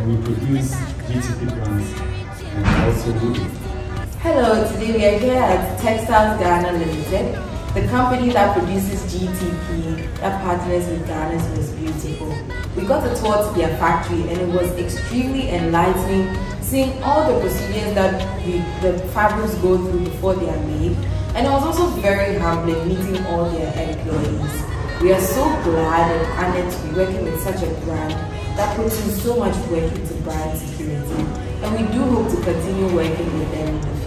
and we produce GTP brands and also wood. Hello, today we are here at Textiles Ghana Limited, the company that produces GTP that partners with Ghana's Most Beautiful. We got a tour to their factory and it was extremely enlightening seeing all the procedures that the fabrics go through before they are made, and it was also very humbling meeting all their employees. We are so glad and honored to be working with such a brand that puts in so much work into brand security, and we do hope to continue working with them.